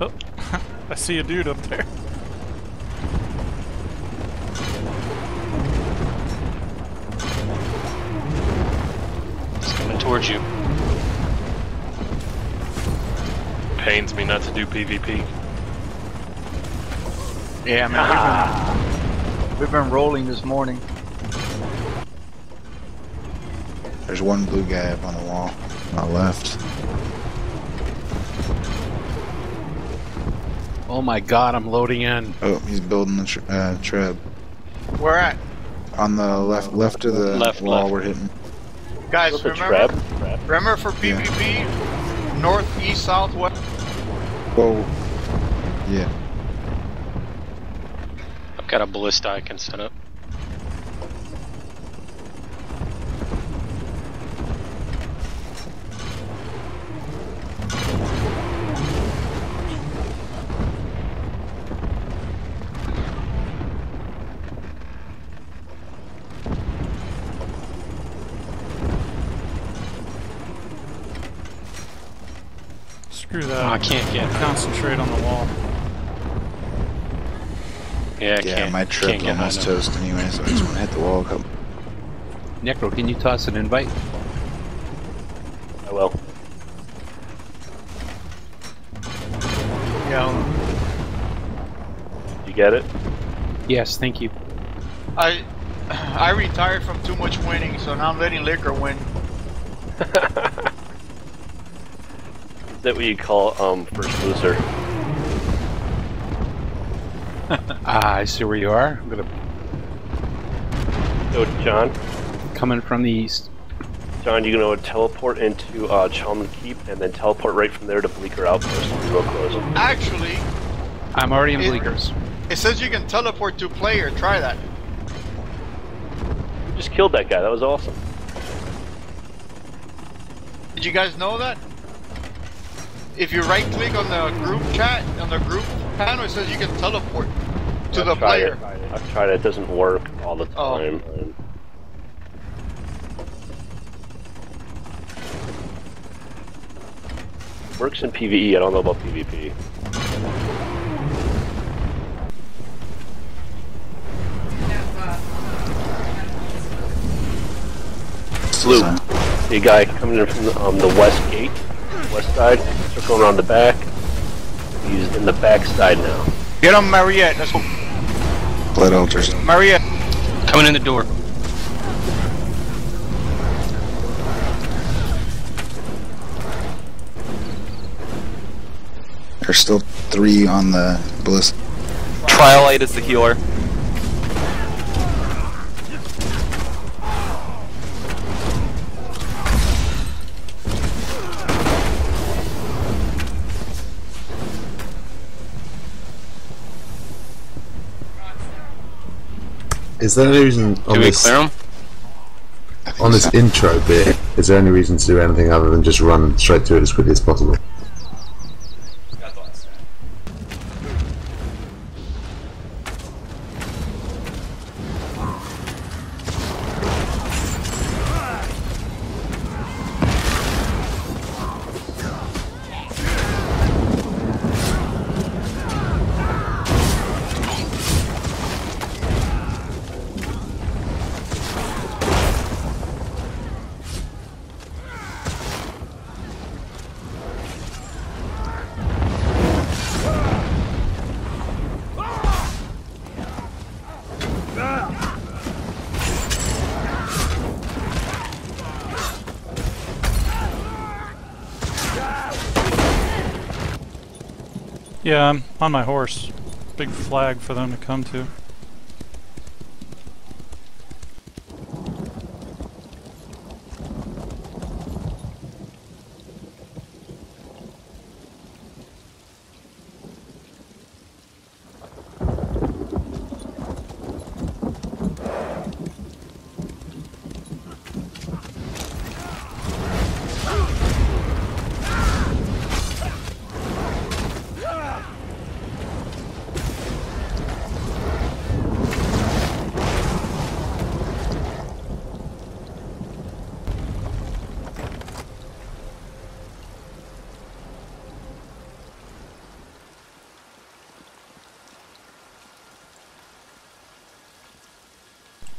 Oh, I see a dude up there. He's coming towards you. Pains me not to do PvP. Yeah, man. We've been rolling this morning. There's one blue guy up on the wall, my left. Oh my god, I'm loading in. Oh, he's building the treb. Where at? On the left of the wall we're hitting. Guys, remember for PvP, yeah. North, east, south, west. Whoa. Yeah. I've got a ballista I can set up. Screw that. Oh, I can't get concentrate on the wall. Yeah, my trip almost toast anyway, so I just want to hit the wall. Necro, can you toss an invite? I will. Yeah. You get it? Yes, thank you. I retired from too much winning, so now I'm letting Liquor win. Is that what you call first loser? I see where you are. I'm gonna go to John. Coming from the east. John, you're gonna teleport into Chalmun Keep and then teleport right from there to Bleaker Outpost. We'll close them. Actually, I'm already in Bleakers. It says you can teleport to player. Try that. You just killed that guy. That was awesome. Did you guys know that? If you right click on the group chat, on the group panel, it says you can teleport to the player. I've tried it, it doesn't work all the time. Oh. It works in PvE, I don't know about PvP. Sloop. The guy coming in from the west gate. West side, circling around the back. He's in the back side now. Get him, Mariette. Let's go. Blood Altars. Mariette. Coming in the door. There's still three on the ballista. Trialite is the healer. Is there any reason on this, intro bit, is there any reason to do anything other than just run straight to it as quickly as possible? Yeah, I'm on my horse. Big flag for them to come to.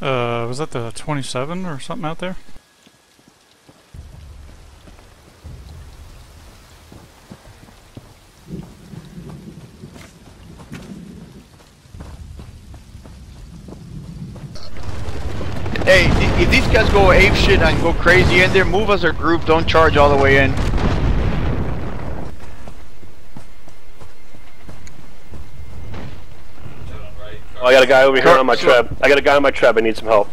Was that the 27 or something out there? Hey, if these guys go ape shit and go crazy in there, move as a group, don't charge all the way in. Oh, I got a guy over here on my treb. I got a guy on my treb. I need some help.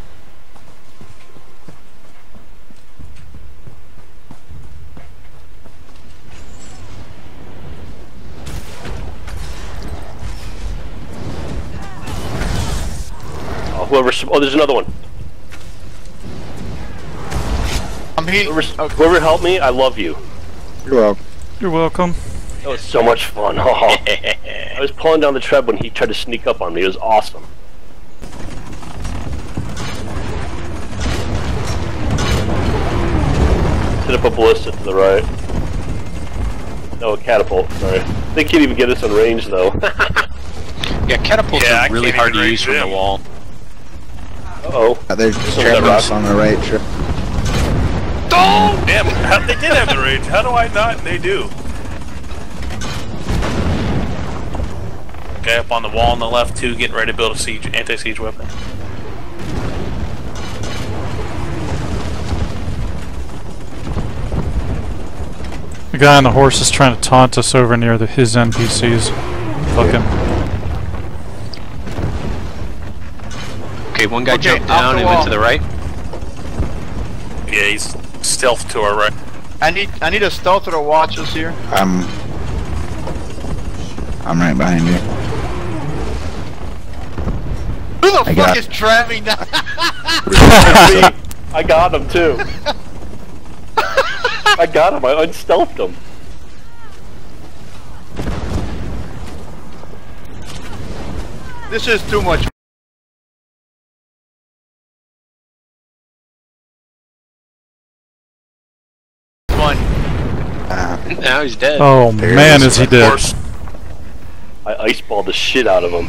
Oh, oh, there's another one. I'm here. Whoever helped me, I love you. You're welcome. You're welcome. That was so much fun. Oh. I was pulling down the treb when he tried to sneak up on me. It was awesome. Set up a ballista to the right. No, a catapult. Sorry. They can't even get us in range though. Yeah, catapults are really hard to use from the wall. Uh oh. There's tremors on the right trip. Oh! Damn it! They did have the range. How do I not? And they do. Okay, up on the wall on the left too, getting ready to build a siege, anti-siege weapon. The guy on the horse is trying to taunt us over near his NPCs. Fuck him. Okay, one guy jumped down and went to the right. Yeah, he's stealth to our right. I need a stealth to watch us here. I'm right behind you. Who the fuck is traveling now? I got him too. I got him, I unstealthed him. This is too much. One. Now he's dead. Oh man, is he dead. I iceballed the shit out of him.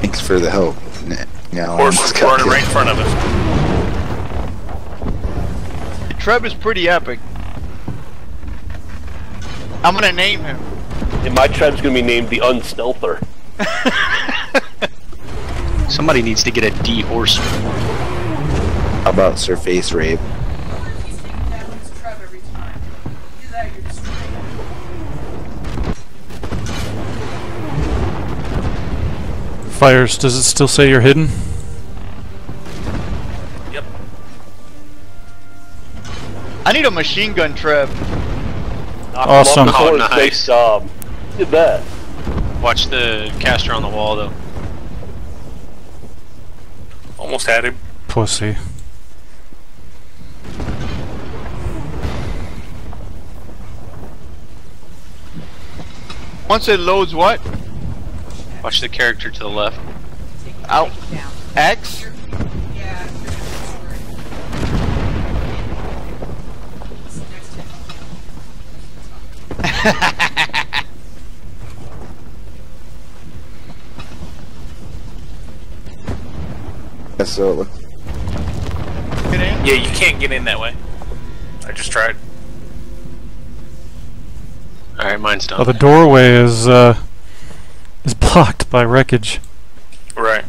Thanks for the help. Yeah, horse running right in front of us. The treb is pretty epic. I'm gonna name him. And my treb's gonna be named the Unstealther. Somebody needs to get a D horse. How about Surface Rape? Fires, does it still say you're hidden? Yep. I need a machine gun treb. Awesome. Oh, nice. Did that. Watch the caster on the wall though. Almost had him. Pussy. Once it loads what? Watch the character to the left. Out. X? Yeah. That's so it looks. Yeah, you can't get in that way. I just tried. Alright, mine's done. Oh, the doorway is blocked by wreckage. Right.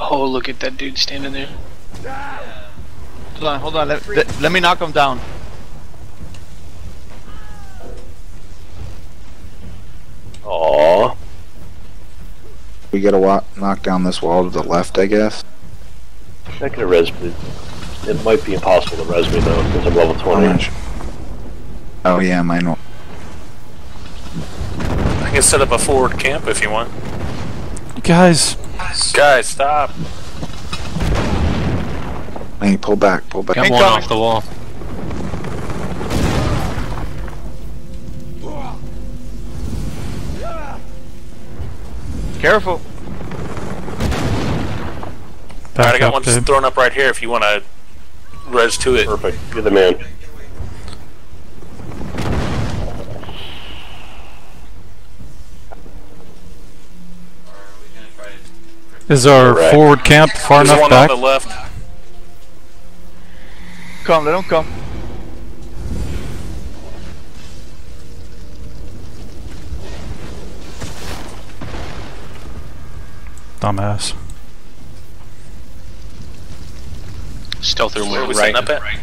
Oh, look at that dude standing there. Yeah. Hold on, let me knock him down. Aww. We gotta knock down this wall to the left, I guess. I could res me. It might be impossible to res me though, because I'm level 20. Oh yeah, mine will. I can set up a forward camp if you want. Guys, stop! Hey, pull back. Got one off the wall. Careful! Alright, I got one thrown up right here if you want to res to it. Perfect, you're the man. Is our right. forward camp far enough back? On the left. Come, let them come. Dumbass. Stealth through where are we setting up at? Right.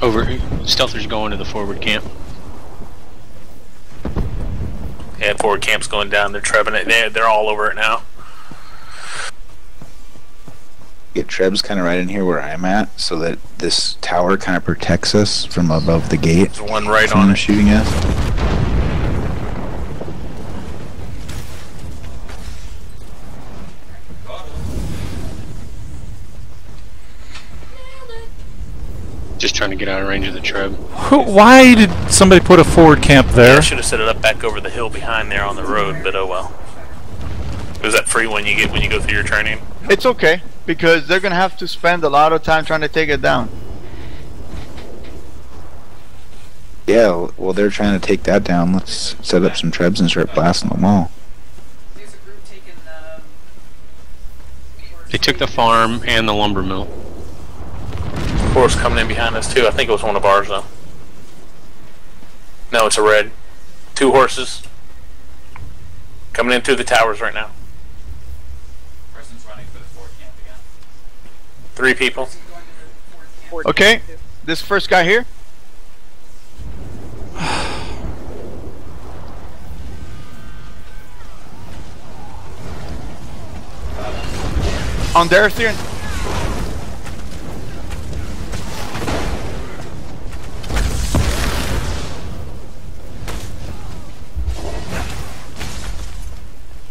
Over here. Stealthers going to the forward camp. Yeah, forward camp's going down. They're trebbing it. They're all over it now. Get trebs kind of right in here where I'm at, so that this tower kind of protects us from above the gate. There's one right on it shooting us. Just trying to get out of range of the treb. Why did somebody put a forward camp there? Yeah, I should have set it up back over the hill behind there on the road, but oh well. Is that free when you get when you go through your training? It's okay, because they're gonna have to spend a lot of time trying to take it down. Yeah, well they're trying to take that down. Let's set up some trebs and start blasting them all. They took the farm and the lumber mill. Force coming in behind us too. I think it was one of ours though. No, it's a red. Two horses coming in through the towers right now. Person's running for the fort camp again. Three people. Okay, this first guy here. On their steering.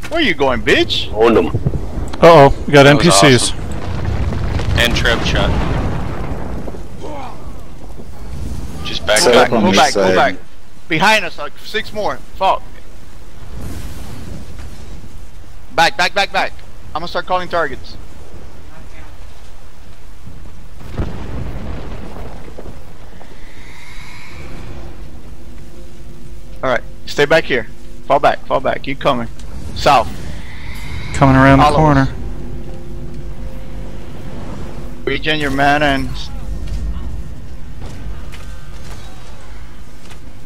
Where are you going, bitch? Owned them. Uh oh, we got that NPCs. Awesome. And trap shot. Just back up. Go back, go back. Behind us, like 6 more. Fuck. Back, back, back, back. I'm gonna start calling targets. Alright, stay back here. Fall back, fall back. Keep coming. South. Coming around the corner. Regen your mana and...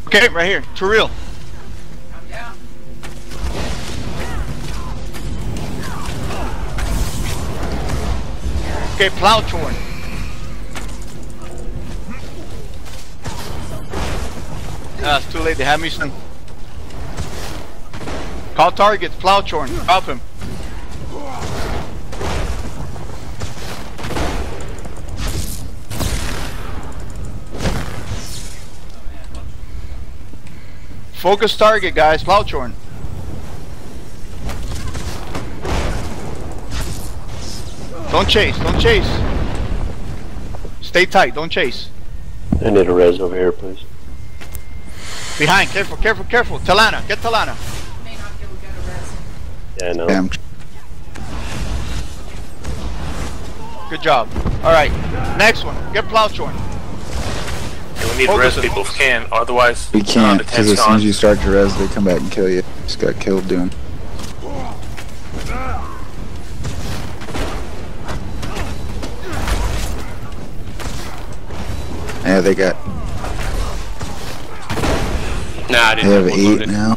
Okay, right here. Terrell. Okay, Plowchorn. Ah, it's too late. They have me some. Call targets, Plowchorn, drop him. Focus target, guys, Plowchorn. Don't chase, don't chase. Stay tight, don't chase. I need a res over here, please. Behind, careful, careful, careful. Talana, get Talana. Yeah, I know. Damn. Good job. Alright, next one. Get Plowchorn. Yeah, we need to res people if we can, otherwise... We can't, because as soon as you start to res, they come back and kill you. Just got killed doing. Yeah, they got... Nah, I didn't have 8 now.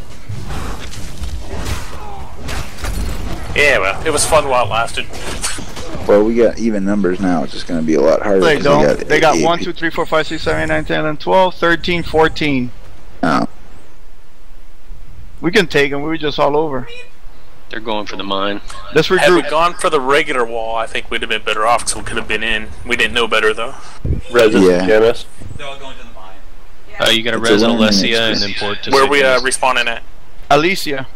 Yeah, well, it was fun while it lasted. Well, we got even numbers now. It's just going to be a lot harder. They don't. They got 8, 1, 2, 3, 4, 5, 6, 7, 8, 9, 10, 11, 12, 13, 14. Oh. We can take them. We were just all over. They're going for the mine. Let's regroup. Had we gone for the regular wall, I think we'd have been better off because we could have been in. We didn't know better, though. Resident Janice. They're all going to the mine. You got to res Alessia and then port to... Where are we respawning at? Alessia.